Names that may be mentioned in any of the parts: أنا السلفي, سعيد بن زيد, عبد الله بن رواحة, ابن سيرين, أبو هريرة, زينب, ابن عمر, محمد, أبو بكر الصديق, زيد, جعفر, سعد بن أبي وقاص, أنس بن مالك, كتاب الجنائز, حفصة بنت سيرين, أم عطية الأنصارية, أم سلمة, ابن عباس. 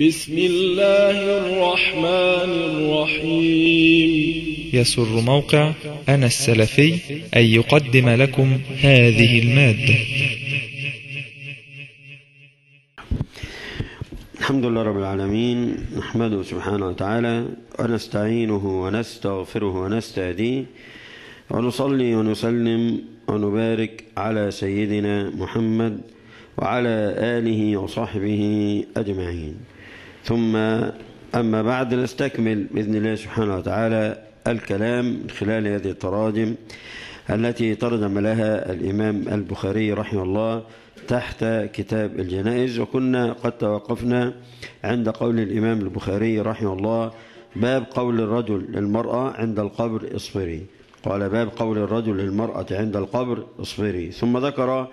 بسم الله الرحمن الرحيم. يسر موقع أنا السلفي أن يقدم لكم هذه المادة. الحمد لله رب العالمين، نحمده سبحانه وتعالى ونستعينه ونستغفره ونستهديه، ونصلي ونسلم ونبارك على سيدنا محمد وعلى آله وصحبه أجمعين، ثم أما بعد، نستكمل بإذن الله سبحانه وتعالى الكلام من خلال هذه التراجم التي ترجم لها الإمام البخاري رحمه الله تحت كتاب الجنائز. وكنا قد توقفنا عند قول الإمام البخاري رحمه الله: باب قول الرجل للمرأة عند القبر اصبري. قال: باب قول الرجل للمرأة عند القبر اصبري. ثم ذكر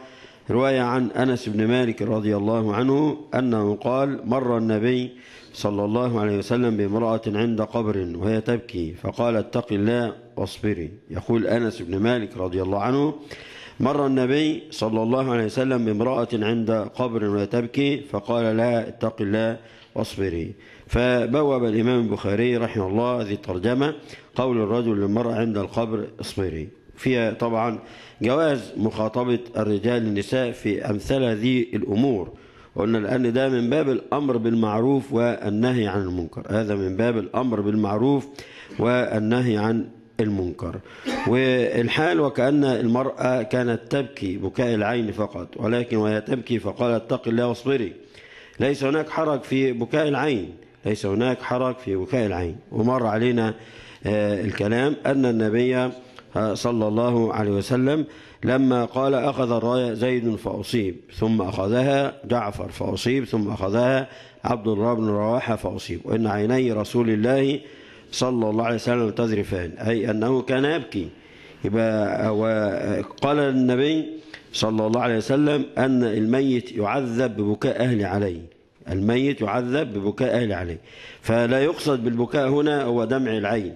رواية عن أنس بن مالك رضي الله عنه أنه قال: مر النبي صلى الله عليه وسلم بامرأة عند قبر وهي تبكي، فقال: اتقي الله واصبري. يقول أنس بن مالك رضي الله عنه: مر النبي صلى الله عليه وسلم بامرأة عند قبر وهي تبكي، فقال لها: اتقي الله واصبري. فبوب الإمام البخاري رحمه الله هذه الترجمة: قول الرجل للمرأة عند القبر اصبري. فيها طبعا جواز مخاطبة الرجال النساء في أمثال هذه الأمور، وقلنا لأن ده من باب الأمر بالمعروف والنهي عن المنكر. هذا من باب الأمر بالمعروف والنهي عن المنكر. والحال وكأن المرأة كانت تبكي بكاء العين فقط، ولكن وهي تبكي فقالت: اتقي الله واصبري. ليس هناك حرج في بكاء العين، ليس هناك حرج في بكاء العين. ومر علينا الكلام أن النبي صلى الله عليه وسلم لما قال: أخذ الراية زيد فأصيب، ثم أخذها جعفر فأصيب، ثم أخذها عبد الله بن رواحة فأصيب، وإن عيني رسول الله صلى الله عليه وسلم تذرفان، أي أنه كان يبكي. وقال النبي صلى الله عليه وسلم أن الميت يعذب ببكاء أهل عليه، الميت يعذب ببكاء أهل عليه، فلا يقصد بالبكاء هنا هو دمع العين،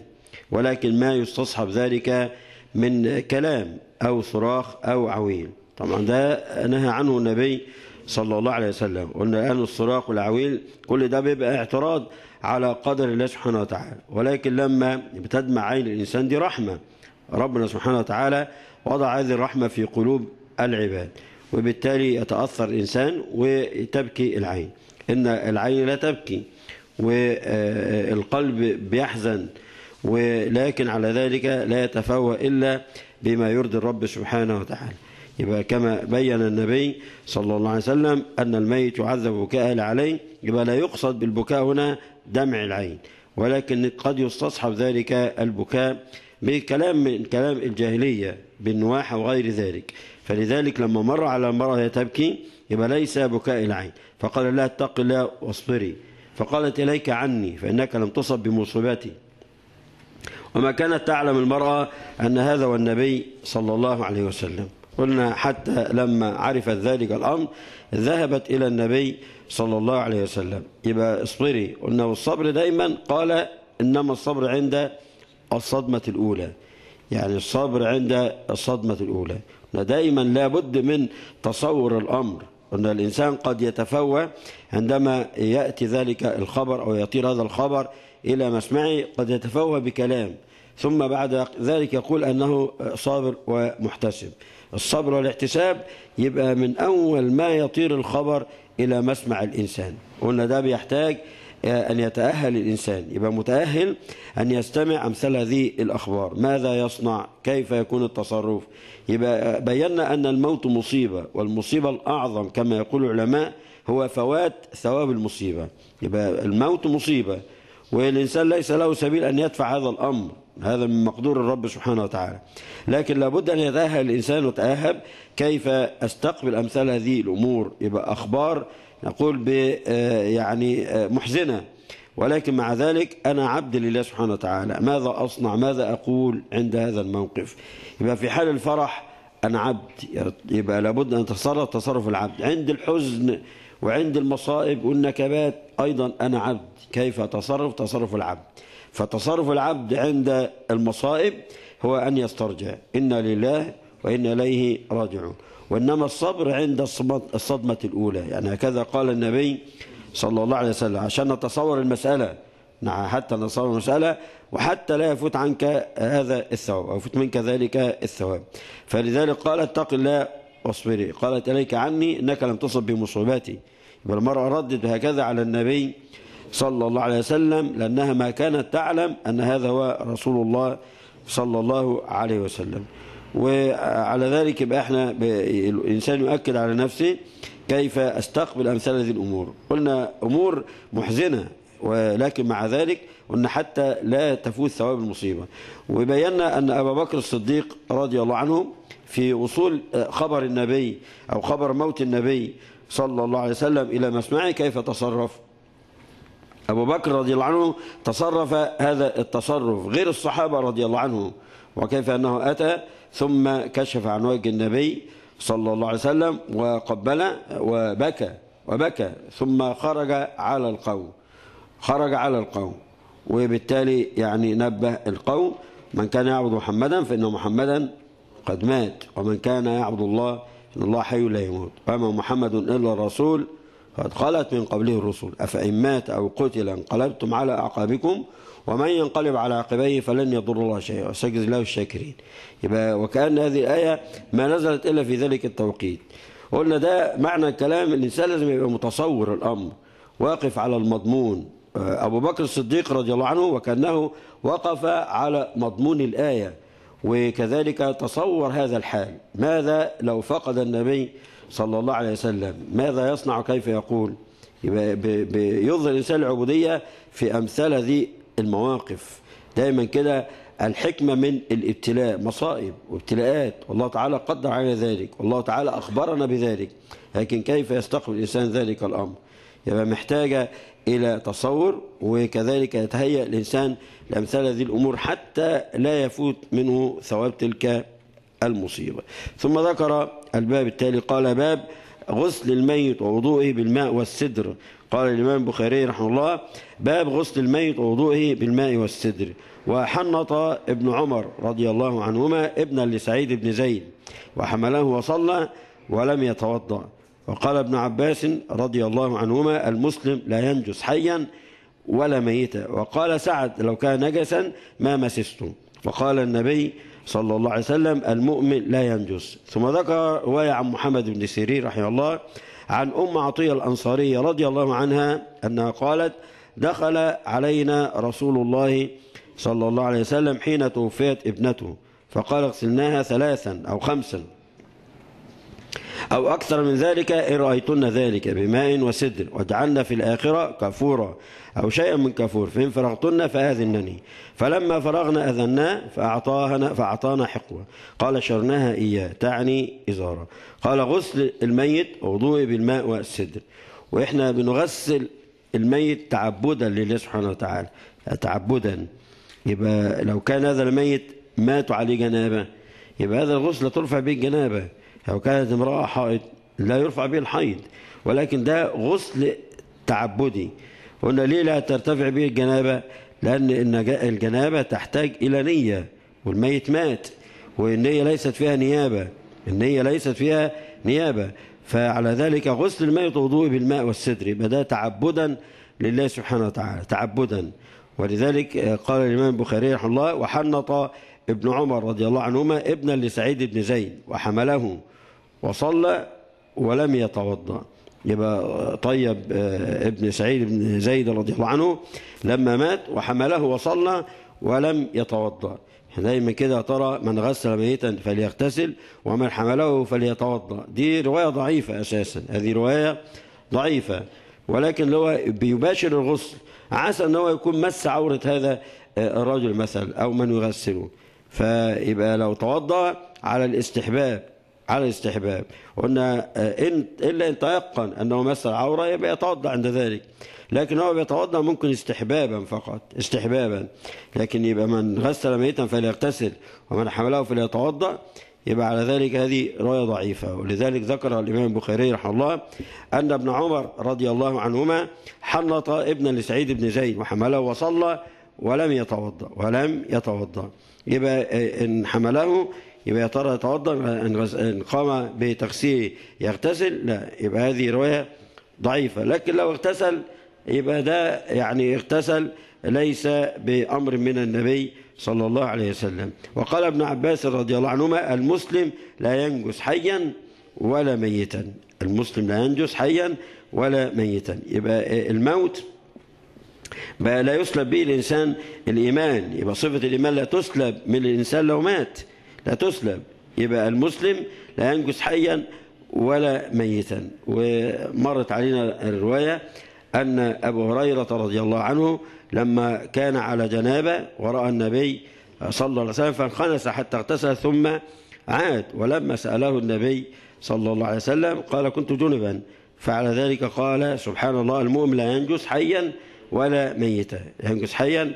ولكن ما يستصحب ذلك من كلام أو صراخ أو عويل. طبعا ده نهى عنه النبي صلى الله عليه وسلم. قلنا أن الصراخ والعويل كل ده بيبقى اعتراض على قدر الله سبحانه وتعالى، ولكن لما بتدمع عين الإنسان دي رحمة، ربنا سبحانه وتعالى وضع هذه الرحمة في قلوب العباد، وبالتالي يتأثر الإنسان وتبكي العين. إن العين لا تبكي والقلب بيحزن، ولكن على ذلك لا يتفوه إلا بما يرضي الرب سبحانه وتعالى. يبقى كما بيّن النبي صلى الله عليه وسلم أن الميت يعذب بكاء عليه، يبقى لا يقصد بالبكاء هنا دمع العين، ولكن قد يستصحب ذلك البكاء بكلام من كلام الجاهلية بالنواحة وغير ذلك. فلذلك لما مر على المرأة هي تبكي، يبقى ليس بكاء العين، فقال لها: اتق الله واصبري. فقالت: إليك عني فإنك لم تصب بمصيبتي. وما كانت تعلم المرأة أن هذا والنبي صلى الله عليه وسلم. قلنا حتى لما عرفت ذلك الأمر ذهبت إلى النبي صلى الله عليه وسلم. يبقى اصبري، قلنا والصبر دائما قال: إنما الصبر عند الصدمة الأولى، يعني الصبر عند الصدمة الأولى. قلنا دائما لابد من تصور الأمر، أن الإنسان قد يتفوه عندما يأتي ذلك الخبر أو يطير هذا الخبر إلى مسمعه، قد يتفوه بكلام ثم بعد ذلك يقول أنه صابر ومحتسب. الصبر والاحتساب يبقى من أول ما يطير الخبر إلى مسمع الإنسان. قلنا ده بيحتاج أن يتأهل الإنسان، يبقى متأهل أن يستمع أمثال هذه الأخبار، ماذا يصنع، كيف يكون التصرف. يبقى بينا أن الموت مصيبة، والمصيبة الأعظم كما يقول العلماء هو فوات ثواب المصيبة. يبقى الموت مصيبة، والإنسان ليس له سبيل أن يدفع هذا الأمر، هذا من مقدور الرب سبحانه وتعالى، لكن لابد أن يتأهل الإنسان وتأهب كيف أستقبل أمثال هذه الأمور. يبقى أخبار نقول يعني محزنة، ولكن مع ذلك أنا عبد لله سبحانه وتعالى، ماذا أصنع، ماذا أقول عند هذا الموقف. يبقى في حال الفرح أنا عبد، يبقى لابد أن تتصرف تصرف العبد. عند الحزن وعند المصائب والنكبات أيضا أنا عبد، كيف أتصرف تصرف العبد. فتصرف العبد عند المصائب هو أن يسترجع: إنا لله وإنا إليه راجعون. وإنما الصبر عند الصدمة الأولى، يعني هكذا قال النبي صلى الله عليه وسلم عشان نتصور المسألة، حتى نتصور المسألة وحتى لا يفوت عنك هذا الثواب أو يفوت منك ذلك الثواب. فلذلك قال اتق الله واصبري، قالت إليك عني إنك لم تصب بمصيبتي. يبقى المرأة ردت هكذا على النبي صلى الله عليه وسلم لأنها ما كانت تعلم أن هذا هو رسول الله صلى الله عليه وسلم. وعلى ذلك يبقى احنا الإنسان يؤكد على نفسه كيف استقبل أمثال هذه الأمور. قلنا أمور محزنة ولكن مع ذلك قلنا حتى لا تفوت ثواب المصيبة. وبينا أن أبا بكر الصديق رضي الله عنه في وصول خبر النبي أو خبر موت النبي صلى الله عليه وسلم إلى مسمعه كيف تصرف. أبو بكر رضي الله عنه تصرف هذا التصرف غير الصحابة رضي الله عنه، وكيف أنه أتى ثم كشف عن وجه النبي صلى الله عليه وسلم وقبل وبكى ثم خرج على القوم وبالتالي يعني نبه القوم من كان يعبد محمدا فإن محمدا قد مات، ومن كان يعبد الله إن الله حي لا يموت، وما محمد إلا رسول قد خلت من قبله الرسل، أفإن مات أو قتل انقلبتم على أعقابكم ومن ينقلب على عقبيه فلن يضر الله شيئا وسيجزي الله الشاكرين. يبقى وكأن هذه الآية ما نزلت إلا في ذلك التوقيت. قلنا ده معنى الكلام، الإنسان لازم يبقى متصور الأمر واقف على المضمون. أبو بكر الصديق رضي الله عنه وكأنه وقف على مضمون الآية، وكذلك تصور هذا الحال، ماذا لو فقد النبي صلى الله عليه وسلم، ماذا يصنع وكيف يقول. يبقى بيظهر الإنسان العبودية في أمثال هذه المواقف. دائما كده الحكمة من الابتلاء، مصائب وابتلاءات، والله تعالى قدر على ذلك، والله تعالى أخبرنا بذلك، لكن كيف يستقبل الإنسان ذلك الأمر؟ يبقى محتاجة إلى تصور، وكذلك يتهيأ الإنسان لأمثال هذه الأمور حتى لا يفوت منه ثواب تلك المصيبة. ثم ذكر الباب التالي، قال باب غسل الميت ووضوئه بالماء والسدر. قال الإمام البخاري رحمه الله باب غسل الميت ووضوئه بالماء والسدر. وحنط ابن عمر رضي الله عنهما ابنا لسعيد بن زيد وحمله وصلى ولم يتوضأ. وقال ابن عباس رضي الله عنهما المسلم لا ينجس حيا ولا ميتا. وقال سعد لو كان نجسا ما مسسته. وقال النبي صلى الله عليه وسلم المؤمن لا ينجس. ثم ذكر رواية عن محمد بن سيرين رحمه الله عن أم عطية الأنصارية رضي الله عنها أنها قالت دخل علينا رسول الله صلى الله عليه وسلم حين توفيت ابنته فقال اغسلناها ثلاثا أو خمسا أو أكثر من ذلك إن رأيتن ذلك بماء وسدر واجعلن في الآخرة كافورا أو شيئا من كافور فإن فرغتن فآذنني. فلما فرغنا أذنا فأعطانا حقوة. قال شرناها إياه تعني إزارة. قال غسل الميت وضوء بالماء والسدر. وإحنا بنغسل الميت تعبدا لله سبحانه وتعالى، تعبدا. يبقى لو كان هذا الميت مات عليه جنابة يبقى هذا الغسل ترفع به الجنابة، لو كانت امرأة حائض لا يرفع به الحيض، ولكن ده غسل تعبدي. قلنا ليه لا ترتفع به الجنابة؟ لأن الجنابة تحتاج إلى نية، والميت مات والنية ليست فيها نيابة، فعلى ذلك غسل الميت وضوء بالماء والسدر، يبقى ده تعبدا لله سبحانه وتعالى، تعبدا. ولذلك قال الإمام البخاري رحمه الله وحنط ابن عمر رضي الله عنهما ابنا لسعيد بن زيد وحمله وصلى ولم يتوضأ. يبقى طيب ابن سعيد بن زيد رضي الله عنه لما مات وحمله وصلى ولم يتوضأ. دايما كده ترى من غسل ميتا فليغتسل ومن حمله فليتوضأ. دي رواية ضعيفة أساسا، هذه رواية ضعيفة، ولكن هو بيباشر الغسل، عسى أن هو يكون مس عورة هذا الرجل مثلا أو من يغسله، فيبقى لو توضأ على الاستحباب، قلنا إلا إن تيقن أنه مس العورة يبقى يتوضأ عند ذلك، لكن هو بيتوضأ ممكن استحبابا فقط، لكن يبقى من غسل ميتا فليغتسل ومن حمله فليتوضأ، يبقى على ذلك هذه رواية ضعيفة. ولذلك ذكر الإمام البخاري رحمه الله أن ابن عمر رضي الله عنهما حنط ابنا لسعيد بن زيد وحمله وصلى ولم يتوضأ يبقى إن حمله يبقى يا ترى يتوضأ، إن قام بتغسيله يغتسل؟ لا، يبقى هذه رواية ضعيفة، لكن لو اغتسل يبقى ده يعني اغتسل ليس بأمر من النبي صلى الله عليه وسلم. وقال ابن عباس رضي الله عنهما: المسلم لا ينجس حيا ولا ميتا، المسلم لا ينجس حيا ولا ميتا. يبقى الموت بقى لا يسلب به الإنسان الإيمان، يبقى صفة الإيمان لا تسلب من الإنسان لو مات، لا تسلب. يبقى المسلم لا ينجس حيا ولا ميتا. ومرت علينا الرواية أن أبو هريرة رضي الله عنه لما كان على جنابة ورأى النبي صلى الله عليه وسلم فانخنس حتى اغتسل ثم عاد، ولما سأله النبي صلى الله عليه وسلم قال: كنت جنبا فعلى ذلك. قال: سبحان الله، المؤمن لا ينجس حيا ولا ميتا، ينجس حيا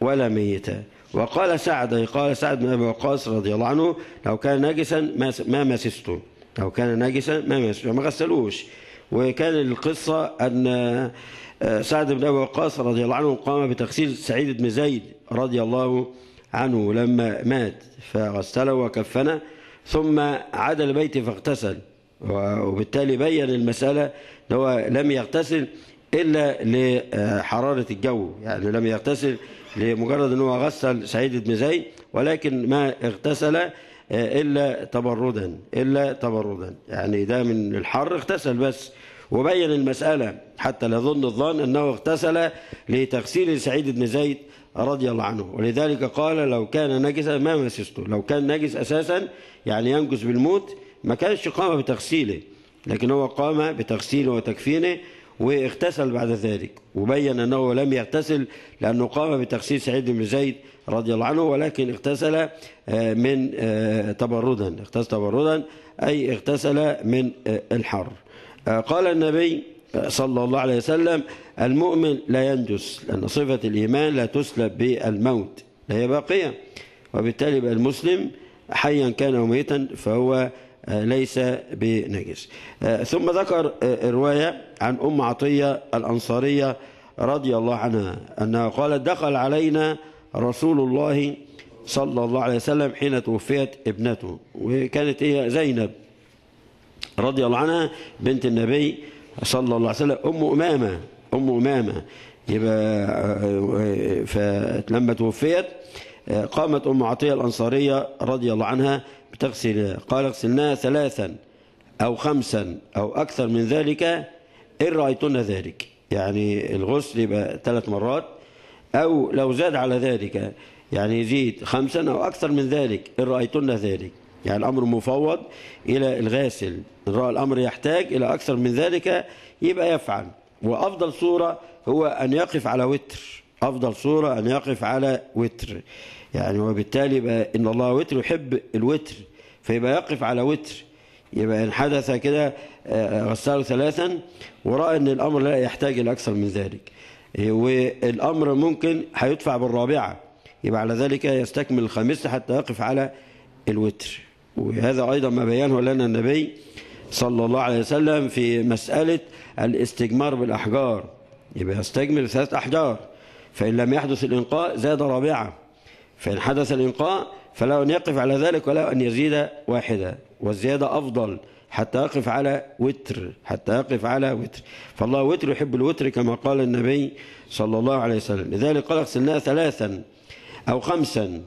ولا ميتا. وقال سعد، قال سعد بن أبي وقاص رضي الله عنه: لو كان نجسا ما مسسته، لو كان نجسا ما مسسته، ما غسلوش. وكان القصة أن سعد بن أبي وقاص رضي الله عنه قام بتغسيل سعيد بن زيد رضي الله عنه لما مات، فغسله وكفنه ثم عاد لبيته فاغتسل. وبالتالي بين المسألة أنه لم يغتسل إلا لحرارة الجو، يعني لم يغتسل لمجرد أنه غسل سعيد بن زيد، ولكن ما اغتسل إلا تبردا، إلا تبردا، يعني ده من الحر اغتسل بس. وبين المسألة حتى لا يظن الظن أنه اغتسل لتغسيل سعيد بن زيد رضي الله عنه، ولذلك قال: لو كان نجسا ما مسسته. لو كان نجس أساسا يعني ينجس بالموت ما كانش قام بتغسيله، لكن هو قام بتغسيله وتكفينه واغتسل بعد ذلك. وبين أنه لم يغتسل لأنه قام بتغسيل سعيد بن زيد رضي الله عنه، ولكن اغتسل من تبردا، اغتسل تبردا أي اغتسل من الحر. قال النبي صلى الله عليه وسلم: المؤمن لا ينجس، لأن صفة الإيمان لا تسلب بالموت، لا هي باقية. وبالتالي بقى المسلم حيا كان أو ميتا فهو ليس بنجس. ثم ذكر رواية عن أم عطية الأنصارية رضي الله عنها أنها قالت: دخل علينا رسول الله صلى الله عليه وسلم حين توفيت ابنته، وكانت هي زينب رضي الله عنها بنت النبي صلى الله عليه وسلم، أم أمامة، أم أمامة. يبقى فلما توفيت قامت أم عطية الأنصارية رضي الله عنها بتغسلها، قال: اغسلناها ثلاثا أو خمسا أو أكثر من ذلك إن رأيتن ذلك، يعني الغسل يبقى ثلاث مرات، أو لو زاد على ذلك يعني يزيد خمسا أو أكثر من ذلك إن رأيتن ذلك، يعني الأمر مفوض إلى الغاسل، إن رأى الأمر يحتاج إلى أكثر من ذلك يبقى يفعل. وأفضل صورة هو أن يقف على وتر، أفضل صورة أن يقف على وتر، يعني وبالتالي بقى إن الله وتر يحب الوتر، فيبقى يقف على وتر. يبقى إن حدث كده غسله ثلاثا ورأى إن الأمر لا يحتاج إلى أكثر من ذلك، والأمر ممكن هيدفع بالرابعة، يبقى على ذلك يستكمل الخامسة حتى يقف على الوتر. وهذا أيضا ما بيانه لنا النبي صلى الله عليه وسلم في مسألة الاستجمار بالأحجار، يبقى يستجمر ثلاث أحجار، فإن لم يحدث الإنقاء زاد رابعة، فإن حدث الإنقاء فلا أن يقف على ذلك ولا أن يزيد واحدة، والزيادة أفضل حتى يقف على وتر، حتى يقف على وتر، فالله وتر يحب الوتر كما قال النبي صلى الله عليه وسلم. لذلك قال: اغسلناها ثلاثا أو خمسا.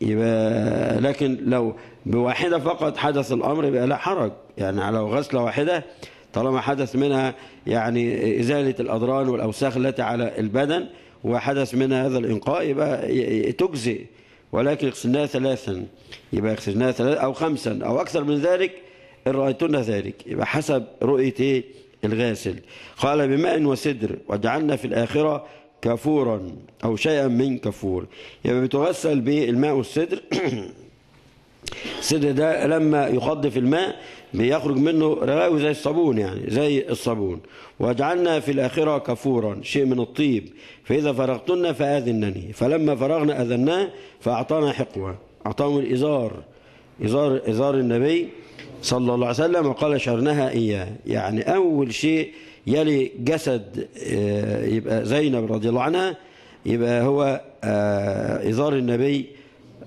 يبقى لكن لو بواحدة فقط حدث الأمر يبقى لا حرج، يعني على غسلة واحدة طالما حدث منها يعني إزالة الأدران والأوساخ التي على البدن وحدث منها هذا الإنقاء يبقى تجزئ. ولكن اغسلناها ثلاثا، يبقى اغسلناها ثلاثا أو خمسا أو أكثر من ذلك إن رأيتن ذلك، يبقى حسب رؤية الغاسل. قال: بماء وسدر، وجعلنا في الآخرة كافورا أو شيئا من كافور. يبقى بتغسل بالماء والسدر. السدر ده لما يخض في الماء بيخرج منه رغاوي زي الصابون، يعني زي الصابون. وجعلنا في الآخرة كافورا، شيء من الطيب. فإذا فرغتن فآذنني، فلما فرغنا أذناه فأعطانا حقوة، أعطاهم الإزار، إزار النبي صلى الله عليه وسلم، وقال: شرناها إياه. يعني أول شيء يلي جسد يبقى زينب رضي الله عنها يبقى هو إزار النبي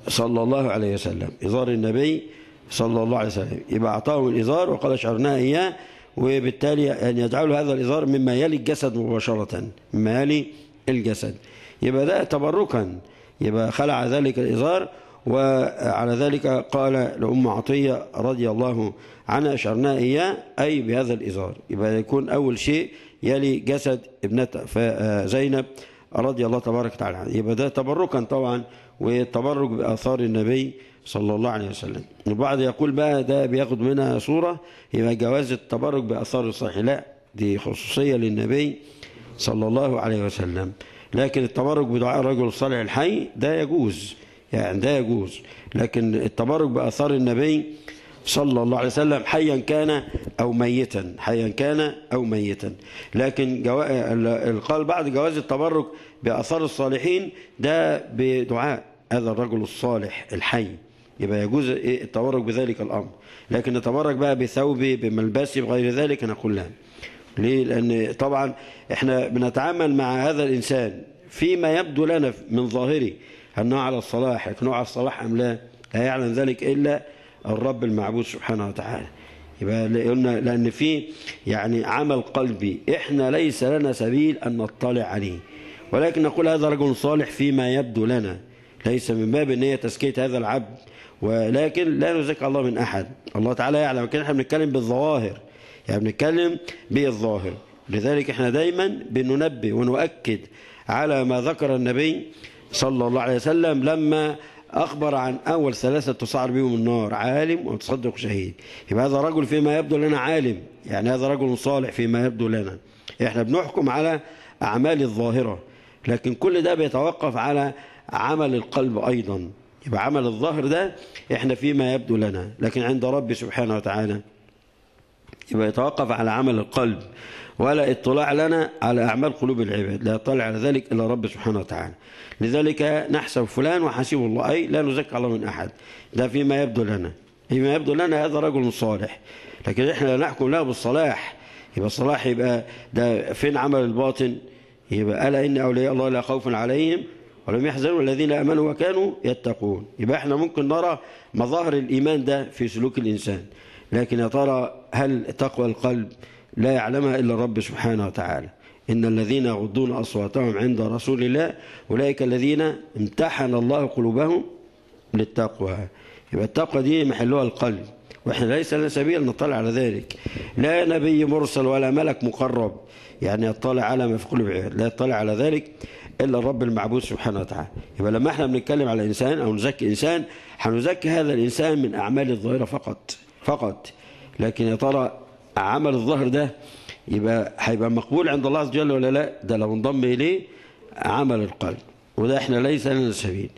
صلى الله عليه وسلم، إزار النبي صلى الله عليه وسلم، يبقى أعطاهم الإزار وقال: شعرناها إياه. وبالتالي أن يجعل هذا الإزار مما يلي الجسد مباشرة، مما يلي الجسد، يبقى ده تبركا، يبقى خلع ذلك الإزار. وعلى ذلك قال لأم عطية رضي الله عنها أشعرنا إياه أي بهذا الإزار، يبقى يكون أول شيء يلي جسد ابنتها فزينب رضي الله تبارك وتعالى عنها، يبقى ده تبركا طبعا، والتبرك بآثار النبي صلى الله عليه وسلم. البعض يقول بقى ده بياخد منها صورة يبقى جواز التبرك بآثار الصحيح، لا دي خصوصية للنبي صلى الله عليه وسلم، لكن التبرك بدعاء الرجل الصالح الحي ده يجوز، يعني ده يجوز، لكن التبرك بآثار النبي صلى الله عليه وسلم حيا كان أو ميتا، حيا كان أو ميتا. لكن قال بعض جواز التبرك بآثار الصالحين ده بدعاء هذا الرجل الصالح الحي، يبقى يجوز التبرك بذلك الأمر، لكن نتبرك بقى بثوبي بملبسي بغير ذلك هنقول لها ليه؟ لأن طبعا احنا بنتعامل مع هذا الإنسان فيما يبدو لنا من ظاهره أنه على الصلاح، لكنه على الصلاح أم لا؟ لا يعلم ذلك إلا الرب المعبود سبحانه وتعالى. يبقى قلنا لأن في يعني عمل قلبي احنا ليس لنا سبيل أن نطلع عليه، ولكن نقول هذا رجل صالح فيما يبدو لنا، ليس من باب ان هي تزكية هذا العبد، ولكن لا نزكي الله من أحد، الله تعالى يعلم، لكن احنا بنتكلم بالظواهر، يعني بنتكلم بالظاهر. لذلك احنا دايما بننبه ونؤكد على ما ذكر النبي صلى الله عليه وسلم لما أخبر عن أول ثلاثة تسعر بهم النار، عالم ومتصدق شهيد، يبقى هذا رجل فيما يبدو لنا عالم، يعني هذا رجل صالح فيما يبدو لنا، احنا بنحكم على أعمال الظاهرة، لكن كل ده بيتوقف على عمل القلب أيضا، يبقى عمل الظاهر ده احنا فيما يبدو لنا، لكن عند ربي سبحانه وتعالى يبقى يتوقف على عمل القلب، ولا اطلاع لنا على أعمال قلوب العباد، لا يطلع على ذلك إلا رب سبحانه وتعالى. لذلك نحسب فلان وحسيب الله، أي لا نزكي الله من أحد، ده فيما يبدو لنا، فيما يبدو لنا هذا رجل صالح، لكن إحنا لا نحكم له بالصلاح، يبقى الصلاح يبقى ده فين عمل الباطن؟ يبقى ألا إن أولياء الله لا خوف عليهم ولم يحزنوا الذين آمنوا وكانوا يتقون، يبقى إحنا ممكن نرى مظاهر الإيمان ده في سلوك الإنسان، لكن يا ترى هل تقوى القلب لا يعلمها إلا الرب سبحانه وتعالى؟ إن الذين يغضون أصواتهم عند رسول الله أولئك الذين امتحن الله قلوبهم للتقوى، يبقى التقوى دي محلها القلب، وإحنا ليس لنا سبيل نطلع على ذلك، لا نبي مرسل ولا ملك مقرب يعني يطلع على ما في قلوب العباد، لا يطلع على ذلك إلا الرب المعبود سبحانه وتعالى. يبقى لما إحنا بنتكلم على إنسان أو نزكي إنسان هنزكي هذا الإنسان من أعمال الظاهرة فقط، لكن يا ترى عمل الظهر ده يبقى هيبقى مقبول عند الله عز وجل ولا لا؟ ده لو انضم اليه عمل القلب، وده احنا ليس لنا سبيل،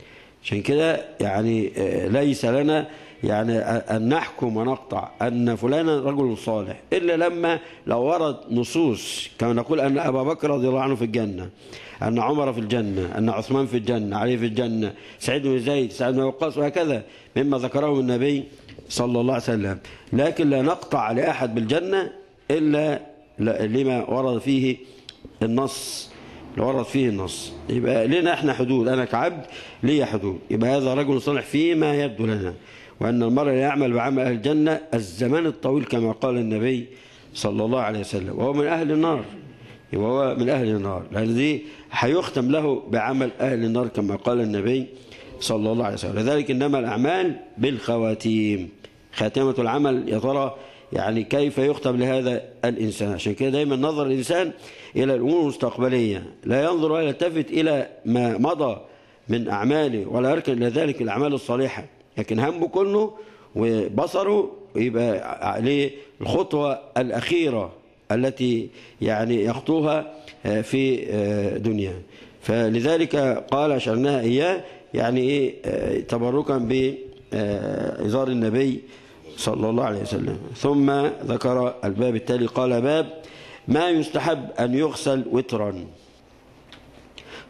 عشان كده يعني ليس لنا يعني ان نحكم ونقطع ان فلانا رجل صالح الا لما لو ورد نصوص، كما نقول ان ابا بكر رضي الله عنه في الجنه، ان عمر في الجنه، ان عثمان في الجنه، علي في الجنه، سعيد بن زيد، سعد بن أبي وقاص، وهكذا مما ذكره النبي صلى الله عليه وسلم، لكن لا نقطع لأحد بالجنة إلا لما ورد فيه النص، يبقى لنا احنا حدود، أنا كعبد لي حدود، يبقى هذا رجل صالح فيما يبدو لنا، وأن المرء لا يعمل بعمل أهل الجنة الزمان الطويل كما قال النبي صلى الله عليه وسلم، وهو من أهل النار، يبقى هو من أهل النار، لأن دي هيختم له بعمل أهل النار كما قال النبي صلى الله عليه وسلم. لذلك إنما الأعمال بالخواتيم، خاتمة العمل يا ترى يعني كيف يختم لهذا الإنسان؟ عشان كده دايما نظر الإنسان إلى الأمور المستقبلية، لا ينظر ولا يلتفت إلى ما مضى من أعماله ولا يركن إلى ذلك الأعمال الصالحة، لكن همه كله وبصره يبقى عليه الخطوة الأخيرة التي يعني يخطوها في دنياه. فلذلك قال أشرناها إياه يعني إيه تبركا بإزار النبي صلى الله عليه وسلم. ثم ذكر الباب التالي، قال باب ما يستحب أن يغسل وترا.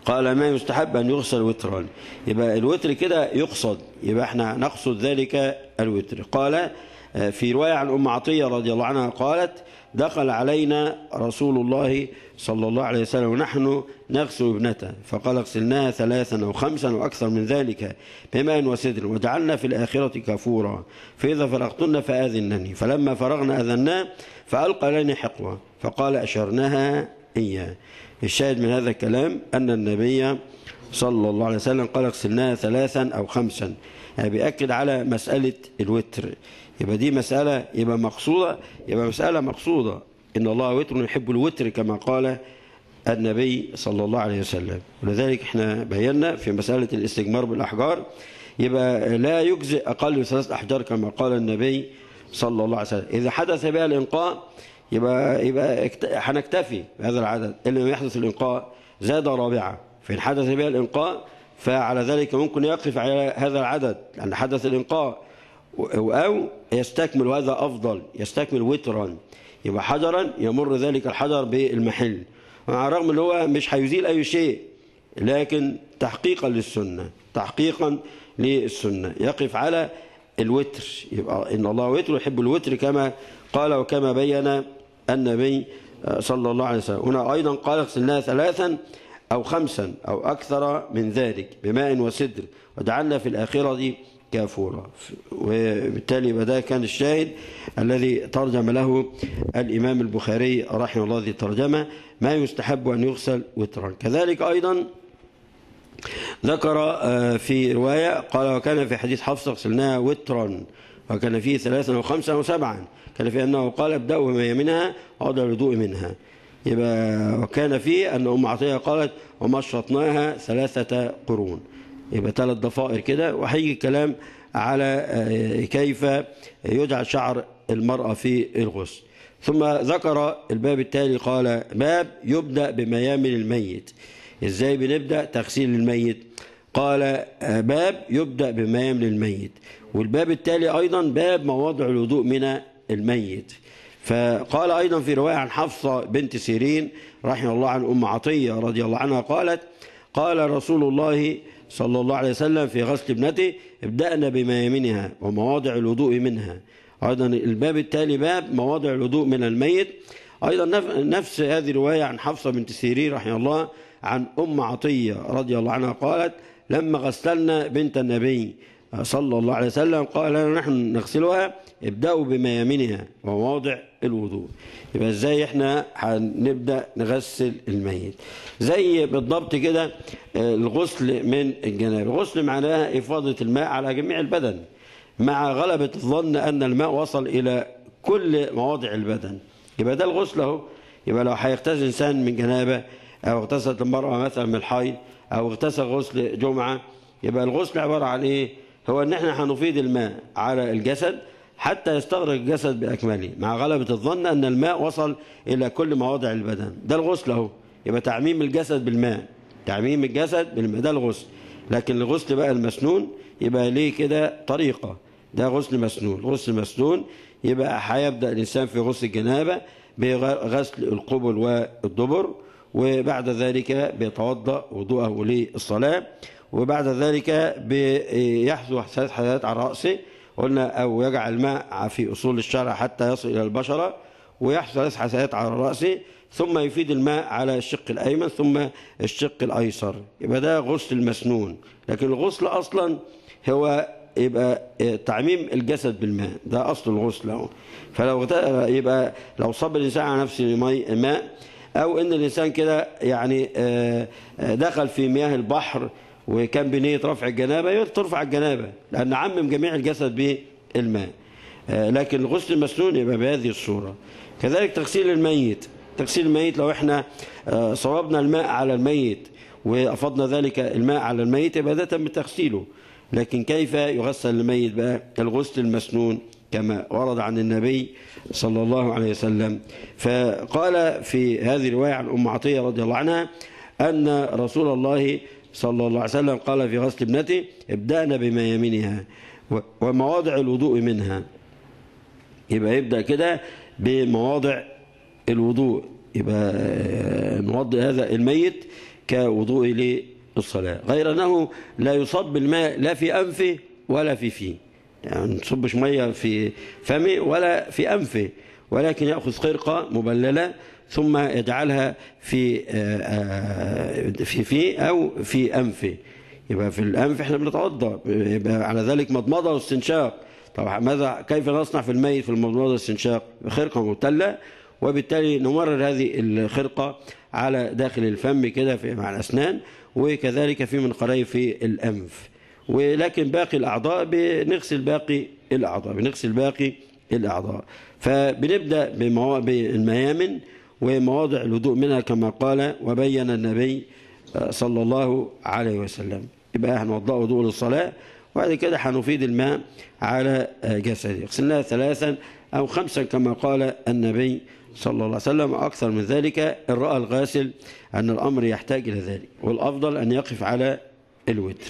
قال ما يستحب أن يغسل وترا، يبقى الوتر كده يقصد، يبقى احنا نقصد ذلك الوتر. قال في رواية عن أم عطية رضي الله عنها قالت: دخل علينا رسول الله صلى الله عليه وسلم ونحن نغسل ابنته، فقال: اغسلناها ثلاثا أو خمسا وأكثر من ذلك بماء وسدر، وجعلنا في الآخرة كافورا، فإذا فرغتن فآذنني، فلما فرغنا أذناه، فألقى لنا حقوة، فقال: أشرناها إياه. الشاهد من هذا الكلام أن النبي صلى الله عليه وسلم قال: اغسلناها ثلاثا أو خمسا، يعني بيأكد على مسألة الوتر. يبقى دي مسألة مسألة مقصودة، إن الله وتر يحب الوتر كما قال النبي صلى الله عليه وسلم. ولذلك احنا بينا في مسألة الاستجمار بالأحجار، يبقى لا يجزئ أقل من 3 أحجار كما قال النبي صلى الله عليه وسلم. إذا حدث بها الإنقاء يبقى هنكتفي بهذا العدد، إلا يحدث الإنقاء زاد 4، فإن حدث بها الإنقاء فعلى ذلك ممكن يقف على هذا العدد، لأن حدث الإنقاء أو يستكمل، وهذا أفضل، يستكمل وترا، يبقى حجرا يمر ذلك الحجر بالمحل، وعلى الرغم اللي هو مش هيزيل أي شيء، لكن تحقيقا للسنة يقف على الوتر. يبقى إن الله وتر يحب الوتر كما قال وكما بين النبي صلى الله عليه وسلم. هنا أيضا قال: اغسلناها ثلاثا أو خمسا أو أكثر من ذلك بماء وسدر، وجعلنا في الآخرة كافورا. وبالتالي بدا كان الشاهد الذي ترجم له الإمام البخاري رحمه الله هذه الترجمة: ما يستحب أن يغسل وترا. كذلك أيضا ذكر في رواية قال: وكان في حديث حفصة غسلناها وترا، وكان فيه 3 أو 5 أو 7، كان فيه أنه قال: ابدأوا بما يمنها وأضع الوضوء منها. يبقى وكان فيه أن أم عطية قالت: وما أشرطناها 3 قرون، يبقى 3 ضفائر كده. وحيجي الكلام على كيف يجعل شعر المرأة في الغسل. ثم ذكر الباب التالي، قال: باب يبدأ بميامن الميت. إزاي بنبدأ تغسيل الميت؟ قال: باب يبدأ بميامن الميت. والباب التالي أيضا باب مواضع الوضوء من الميت. فقال أيضا في رواية عن حفصة بنت سيرين رحمه الله عن أم عطية رضي الله عنها قالت: قال رسول الله صلى الله عليه وسلم في غسل ابنته: ابدأنا بما يمنها ومواضع الوضوء منها. أيضا الباب التالي باب مواضع الوضوء من الميت. أيضا نفس هذه الرواية عن حفصة بنت سيرين رحمه الله عن أم عطية رضي الله عنها قالت: لما غسلنا بنت النبي صلى الله عليه وسلم قال لنا: نحن نغسلها ابدأوا بما يمنها ومواضع الوضوء. يبقى ازاي احنا هنبدأ نغسل الميت؟ زي بالضبط كده الغسل من الجنابة. الغسل معناه إفاضة الماء على جميع البدن، مع غلبة الظن أن الماء وصل إلى كل مواضع البدن، يبقى ده الغسل اهو. يبقى لو هيغتسل إنسان من جنابة، أو اغتسلت المرأة مثلا من الحيض، أو اغتسل غسل جمعة، يبقى الغسل عبارة عن إيه؟ هو إن احنا هنفيض الماء على الجسد حتى يستغرق الجسد بأكمله، مع غلبة الظن أن الماء وصل إلى كل مواضع البدن، ده الغسل أهو. يبقى تعميم الجسد بالماء، تعميم الجسد بالماء، ده الغسل. لكن الغسل بقى المسنون يبقى ليه كده طريقة، ده غسل مسنون. غسل مسنون يبقى هيبدأ الإنسان في غسل الجنابة بغسل القبل والدبر، وبعد ذلك بيتوضأ وضوءه للصلاة، وبعد ذلك بيحذو حدث على رأسه، قلنا أو يجعل الماء في أصول الشعر حتى يصل إلى البشرة، ويحصل 3 حساسات على رأسه، ثم يفيد الماء على الشق الأيمن ثم الشق الأيسر. يبقى ده غسل المسنون. لكن الغسل أصلا هو يبقى تعميم الجسد بالماء، ده أصل الغسل أهو. فلو يبقى لو صب الإنسان على نفسه ماء، أو إن الإنسان كده يعني دخل في مياه البحر وكان بنية رفع الجنابة، ترفع الجنابة لأن عمم جميع الجسد بالماء. لكن الغسل المسنون يبقى بهذه الصورة. كذلك تغسيل الميت. تغسيل الميت لو احنا صوبنا الماء على الميت وأفضنا ذلك الماء على الميت، يبقى ده تم تغسيله. لكن كيف يغسل الميت بقى؟ الغسل المسنون كما ورد عن النبي صلى الله عليه وسلم. فقال في هذه الرواية عن أم عطية رضي الله عنها أن رسول الله صلى الله عليه وسلم قال في غسل ابنته: ابدأنا بما يمينها ومواضع الوضوء منها. يبقى يبدأ كده بمواضع الوضوء، يبقى نوضئ هذا الميت كوضوء للصلاة، غير أنه لا يصب الماء لا في أنفه ولا في فيه، يعني ما نصبش ميه في فمه ولا في انفه، ولكن ياخذ خرقه مبلله ثم يجعلها في فيه او في انفه. يبقى في الانف احنا بنتوضا، يبقى على ذلك مضمضه واستنشاق. طبعا ماذا كيف نصنع في الميت في المضمضه والاستنشاق؟ خرقه مبتله، وبالتالي نمرر هذه الخرقه على داخل الفم كده مع الاسنان، وكذلك في منقريه في الانف. ولكن باقي الاعضاء بنغسل باقي الاعضاء، فبنبدا بالميامن ومواضع الوضوء منها كما قال وبين النبي صلى الله عليه وسلم. يبقى هنوضأ وضوء للصلاة، وبعد كده هنفيض الماء على جسده، غسلناه ثلاثا أو خمسا كما قال النبي صلى الله عليه وسلم، أكثر من ذلك إن رأى الغاسل أن الأمر يحتاج إلى ذلك، والأفضل أن يقف على الوتر.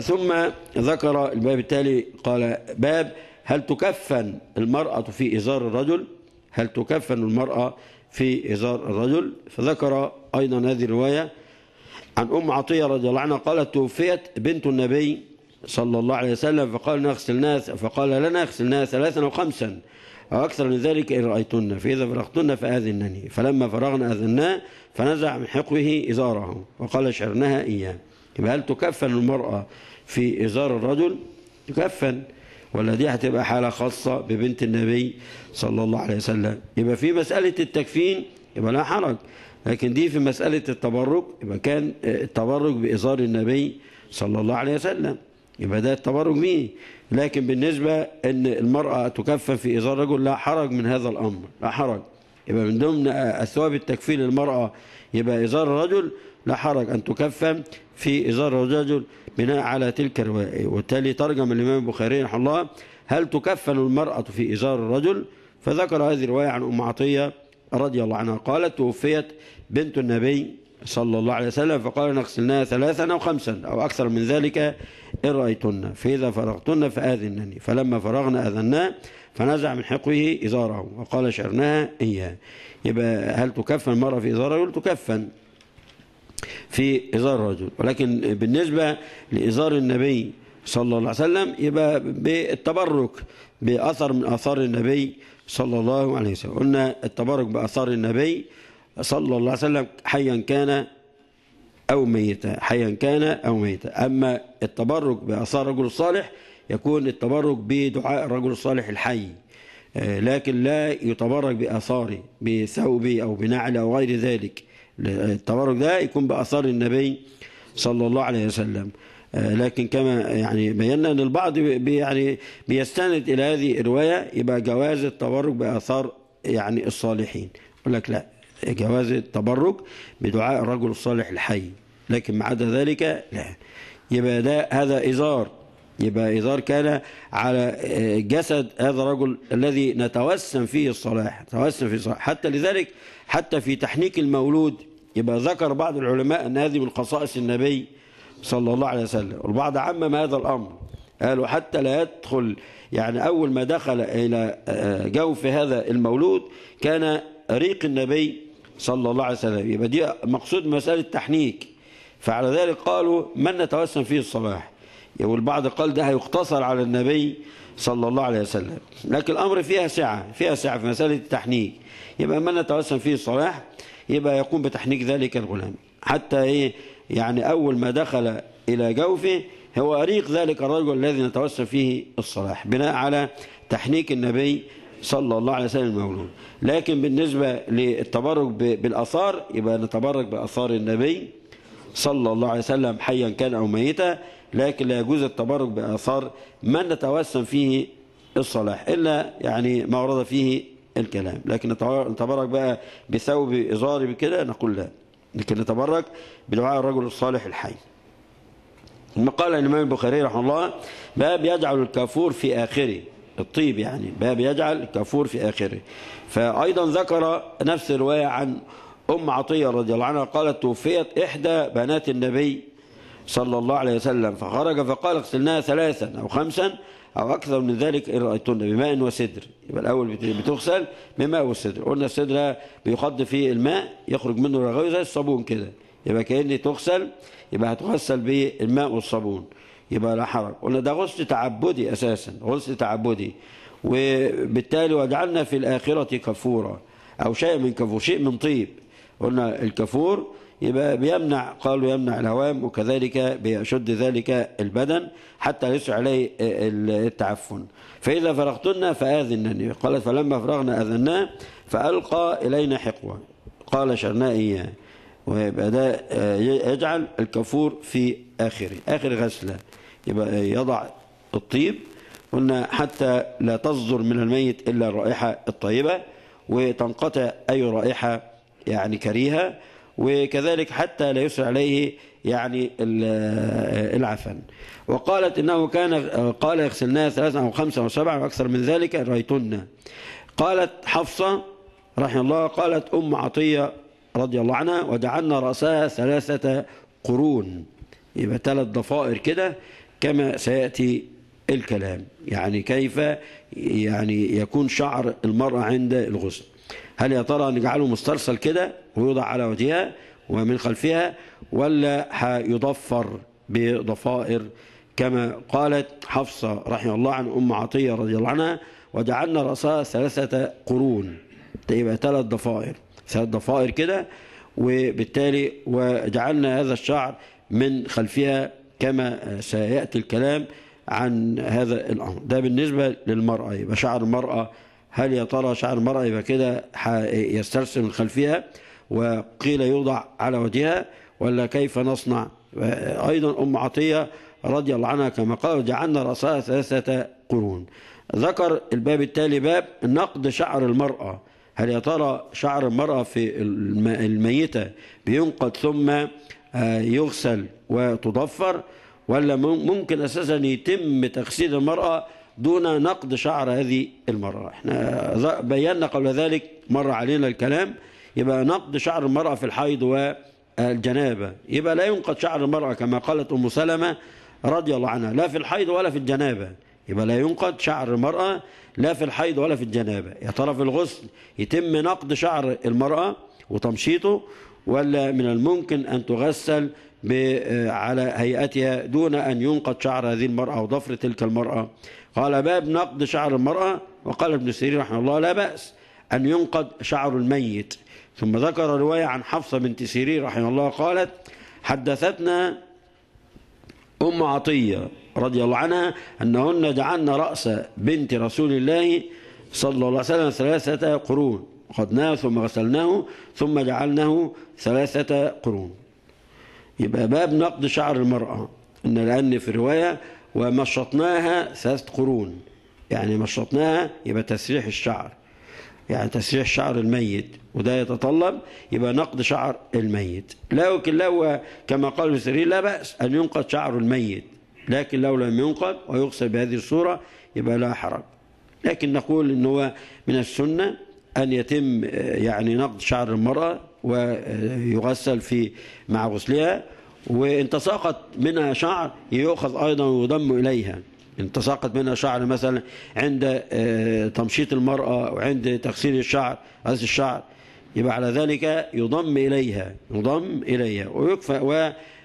ثم ذكر الباب التالي، قال: باب هل تكفن المرأة في إزار الرجل؟ هل تكفن المرأة في إزار الرجل؟ فذكر أيضا هذه الرواية عن أم عطية رضي الله عنها قالت: توفيت بنت النبي صلى الله عليه وسلم فقال لنا اغسلناها ثلاثا وخمسا أو أكثر من ذلك إن رأيتن، فإذا فرغتن فآذنني، فلما فرغنا آذناه فنزع من حقه إزاره وقال: شعرناها إياه. يبقى هل تكفن المرأة في إزار الرجل؟ تكفن، ولا دي هتبقى حالة خاصة ببنت النبي صلى الله عليه وسلم. يبقى في مسألة التكفين يبقى لا حرج، لكن دي في مسألة التبرك يبقى كان التبرك بإزار النبي صلى الله عليه وسلم، يبقى ده التبرك بيه. لكن بالنسبة أن المرأة تكفن في إزار رجل لا حرج من هذا الأمر، لا حرج. يبقى من ضمن أسباب التكفين للمرأة يبقى إزار الرجل، لا حرج أن تكفن في إزار الرجل بناء على تلك الرواية. وبالتالي ترجم الإمام البخاري رحمه الله: هل تكفن المرأة في إزار الرجل؟ فذكر هذه الرواية عن أم عطية رضي الله عنها قالت: توفيت بنت النبي صلى الله عليه وسلم فقال: نغسلناها ثلاثا أو خمسا أو أكثر من ذلك إن رأيتن، فإذا فرغتن فآذنني، فلما فرغنا آذناه فنزع من حقه إزاره وقال: شعرناها إياه. يبقى هل تكفن المرأة في إزار الرجل؟ تكفن في إزار الرجل، ولكن بالنسبة لإزار النبي صلى الله عليه وسلم يبقى بالتبرك بأثر من آثار النبي صلى الله عليه وسلم. قلنا التبرك بآثار النبي صلى الله عليه وسلم حيا كان أو ميتا، حيا كان أو ميتا. أما التبرك بآثار الرجل الصالح يكون التبرك بدعاء الرجل الصالح الحي، لكن لا يتبرك بآثاره بثوبه أو بنعله أو غير ذلك. التبرك ده يكون بآثار النبي صلى الله عليه وسلم، لكن كما يعني بينا ان البعض يعني بيستند الى هذه الروايه يبقى جواز التبرك باثار يعني الصالحين، يقول لك لا، جواز التبرك بدعاء الرجل الصالح الحي، لكن ما عدا ذلك لا. يبقى ده هذا ازار، يبقى ازار كان على جسد هذا الرجل الذي نتوسم فيه الصلاح، نتوسم فيه الصلاح. حتى لذلك حتى في تحنيك المولود يبقى ذكر بعض العلماء ان هذه من خصائص النبي صلى الله عليه وسلم، والبعض عمم هذا الأمر، قالوا حتى لا يدخل يعني أول ما دخل إلى جوف هذا المولود كان ريق النبي صلى الله عليه وسلم، يبقى دي مقصود مسألة تحنيك، فعلى ذلك قالوا من نتوسم فيه الصلاح، والبعض قال ده هيقتصر على النبي صلى الله عليه وسلم، لكن الأمر فيها سعة، فيها سعة في مسألة التحنيك، يبقى من نتوسم فيه الصلاح يبقى يقوم بتحنيك ذلك الغلام حتى إيه يعني أول ما دخل إلى جوفه هو أريق ذلك الرجل الذي نتوسم فيه الصلاح، بناء على تحنيك النبي صلى الله عليه وسلم المولود. لكن بالنسبة للتبرك بالآثار يبقى نتبرك بآثار النبي صلى الله عليه وسلم حيا كان أو ميتا، لكن لا يجوز التبرك بآثار من نتوسم فيه الصلاح إلا يعني ما ورد فيه الكلام، لكن نتبرك بقى بثوب إزاري بكده نقول لا، لكن نتبرك بدعاء الرجل الصالح الحي. ثم قال الإمام البخاري رحمه الله: باب يجعل الكافور في آخره، الطيب يعني، باب يجعل الكافور في آخره. فأيضا ذكر نفس الرواية عن أم عطية رضي الله عنها قالت: توفيت إحدى بنات النبي صلى الله عليه وسلم فخرج فقال: اغسلناها ثلاثا أو خمسا أو أكثر من ذلك إن رأيتن بماء وسدر. يبقى الأول بتغسل بماء وسدر، قلنا السدر بيخض فيه الماء يخرج منه رغوي زي الصابون كده، يبقى كأن تغسل، يبقى هتغسل بالماء والصابون، يبقى لا حرج. قلنا ده غسل تعبدي أساسا، غسل تعبدي، وبالتالي وجعلنا في الآخرة كفورا أو شيء من كفور، شيء من طيب. قلنا الكفور يبقى بيمنع، قالوا يمنع الهوام، وكذلك بيشد ذلك البدن حتى يسع عليه التعفن. فإذا فرغتن فآذنني، قالت فلما فرغنا أذناه فألقى إلينا حقوة قال شرنا إياه. ويبقى ده يجعل الكفور في آخره، آخر غسلة، يبقى يضع الطيب. قلنا حتى لا تصدر من الميت إلا الرائحة الطيبة، وتنقطع أي رائحة يعني كريهة، وكذلك حتى لا يسر عليه يعني العفن. وقالت إنه كان قال يغسلناه 3 أو 5 أو 7 وأكثر من ذلك رأيتنا. قالت حفصة رحمه الله، قالت أم عطية رضي الله عنها وجعلنا رأسها 3 قرون، يبقى 3 ضفائر كده كما سيأتي الكلام، يعني كيف يعني يكون شعر المرأة عند الغسل. هل يا ترى نجعله مسترسل كده ويوضع على وجهها ومن خلفها، ولا هيضفر بضفائر كما قالت حفصة رحمه الله عن أم عطية رضي الله عنها وجعلنا رأسها 3 قرون، يبقى 3 ضفائر، 3 ضفائر كده، وبالتالي وجعلنا هذا الشعر من خلفها كما سيأتي الكلام عن هذا الأمر. ده بالنسبة للمرأة. يبقى شعر المرأة، هل يا ترى شعر المرأة يبقى كده يسترسل من خلفها وقيل يوضع على وجهها، ولا كيف نصنع؟ أيضا أم عطية رضي الله عنها كما قال جعلنا رأسها 3 قرون. ذكر الباب التالي باب نقد شعر المرأة. هل يا ترى شعر المرأة في الميتة بينقد ثم يغسل وتضفر، ولا ممكن أساسا يتم تغسيل المرأة دون نقد شعر هذه المرأة؟ احنا بينا قبل ذلك، مر علينا الكلام. يبقى نقد شعر المرأة في الحيض والجنابة، يبقى لا ينقد شعر المرأة كما قالت أم سلمة رضي الله عنها لا في الحيض ولا في الجنابة. يبقى لا ينقد شعر المرأة لا في الحيض ولا في الجنابة. يا ترى في الغسل يتم نقد شعر المرأة وتمشيطه، ولا من الممكن أن تغسل على هيئتها دون أن ينقد شعر هذه المرأة وضفر تلك المرأة؟ قال باب نقد شعر المرأة. وقال ابن سيرين رحمه الله لا بأس أن ينقد شعر الميت. ثم ذكر رواية عن حفصة بنت سيرين رحمه الله قالت حدثتنا أم عطية رضي الله عنها أنهن جعلن رأس بنت رسول الله صلى الله عليه وسلم 3 قرون، أخذناه ثم غسلناه ثم جعلناه 3 قرون. يبقى باب نقد شعر المرأة، إن لأن في الرواية ومشطناها 3 قرون، يعني مشطناها يبقى تسريح الشعر، يعني تسريح شعر الميت، وده يتطلب يبقى نقد شعر الميت. لكن لو كما قال ابن سيرين لا بأس أن ينقد شعر الميت، لكن لو لم ينقد ويغسل بهذه الصورة يبقى لا حرج. لكن نقول إن هو من السنة أن يتم يعني نقد شعر المرأة ويغسل في مع غسلها، وإن تساقط منها شعر يؤخذ أيضا ويضم إليها. إن تساقط منها شعر مثلا عند تمشيط المرأة وعند تغسيل الشعر غسل الشعر، يبقى على ذلك يضم إليها، يضم إليها ويكفأ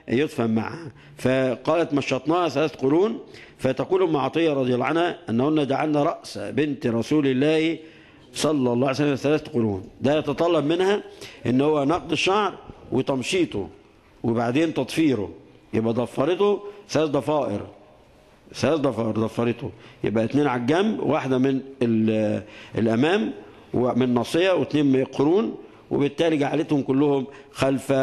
ويدفن معها. فقالت مشطناها 3 قرون. فتقول أم عطية رضي الله عنها أنهن جعلنا رأس بنت رسول الله صلى الله عليه وسلم 3 قرون. ده يتطلب منها إن هو نقد الشعر وتمشيطه وبعدين تضفيره، يبقى ضفرته 3 ضفائر، 3 ضفائر ضفرته، يبقى 2 على الجنب، 1 من الأمام ومن نصية، 2 قرون، وبالتالي جعلتهم كلهم خلف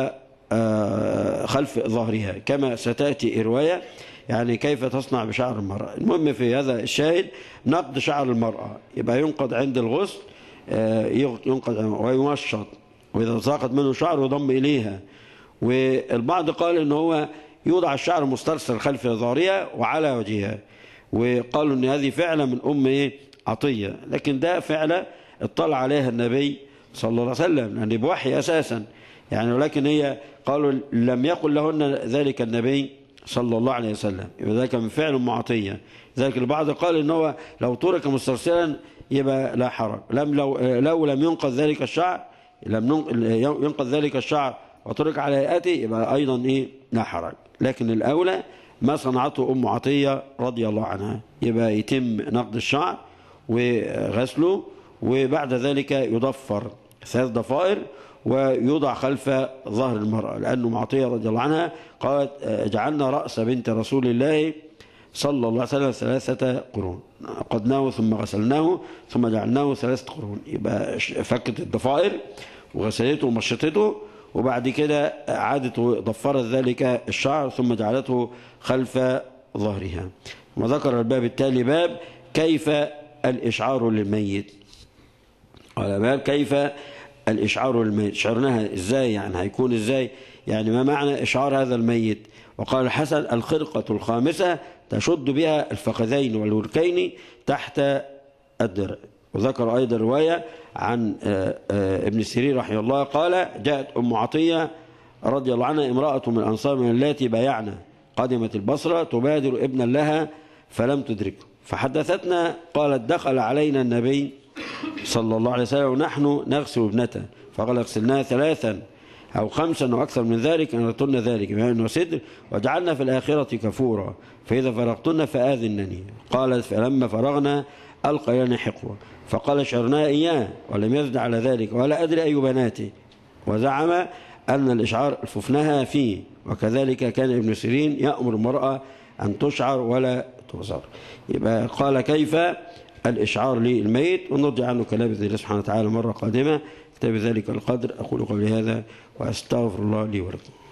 ظهرها كما ستأتي الرواية، يعني كيف تصنع بشعر المرأة. المهم في هذا الشاهد نقد شعر المرأة، يبقى ينقد عند الغسل، ينقد ويمشط، وإذا ساقط منه شعر يضم إليها. والبعض قال إن هو يوضع الشعر مسترسل خلف ظهرها وعلى وجهها، وقالوا إن هذه فعلة من أم عطية، لكن ده فعلة اطلع عليها النبي صلى الله عليه وسلم، يعني بوحي أساسا يعني، ولكن هي قالوا لم يقل لهن ذلك النبي صلى الله عليه وسلم، يبقى ذلك من فعل أم عطية. ذلك البعض قال إن هو لو ترك مسترسلا يبقى لا حرج، لو لم ينقذ ذلك الشعر، لم ينقذ ذلك الشعر وترك على هيئته يبقى أيضا لا حرج. لكن الأولى ما صنعته أم عطية رضي الله عنها. يبقى يتم نقض الشعر وغسله، وبعد ذلك يضفر 3 ضفائر ويوضع خلف ظهر المرأة، لأن أم عطية رضي الله عنها قالت جعلنا رأس بنت رسول الله صلى الله عليه وسلم 3 قرون، قدناه ثم غسلناه ثم جعلناه 3 قرون. يبقى فكت الضفائر وغسلته ومشطته، وبعد كده عادت وضفرت ذلك الشعر ثم جعلته خلف ظهرها. وذكر الباب التالي باب كيف الإشعار للميت. قال باب كيف الإشعار للميت، شعرناها إزاي يعني هيكون إزاي، يعني ما معنى إشعار هذا الميت. وقال الحسن الخرقة الخامسة تشد بها الفخذين والوركين تحت الدرع. وذكر أيضا رواية عن ابن سيرين رحمه الله قال جاءت أم عطية رضي الله عنها امرأة من الأنصار من اللاتي بايعنا قدمت البصرة تبادر ابنا لها فلم تدركه فحدثتنا قالت دخل علينا النبي صلى الله عليه وسلم ونحن نغسل ابنته فقال اغسلناها 3 أو 5 وأكثر من ذلك أن أردتن ذلك بماء وسدر وجعلنا في الآخرة كفورا فإذا فرغتن فآذنني. قالت فلما فرغنا ألقى لنا حقوة فقال شعرناها إياه ولم يزد على ذلك ولا أدري أي بناتي، وزعم أن الإشعار الففنها فيه. وكذلك كان ابن سيرين يأمر المرأة أن تشعر ولا توزر. يبقى قال كيف الإشعار للميت، ونرجع عنه كلام الله سبحانه وتعالى مرة قادمة. بذلك القدر أقول قولي هذا وأستغفر الله لي ولكم.